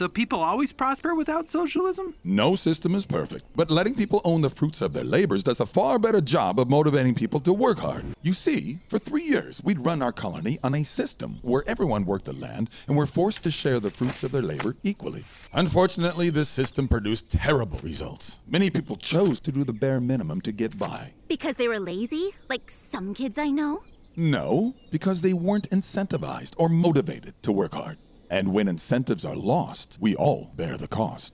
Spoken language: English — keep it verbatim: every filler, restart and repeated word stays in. So people always prosper without socialism? No system is perfect, but letting people own the fruits of their labors does a far better job of motivating people to work hard. You see, for three years, we'd run our colony on a system where everyone worked the land and were forced to share the fruits of their labor equally. Unfortunately, this system produced terrible results. Many people chose to do the bare minimum to get by. Because they were lazy, like some kids I know? No, because they weren't incentivized or motivated to work hard. And when incentives are lost, we all bear the cost.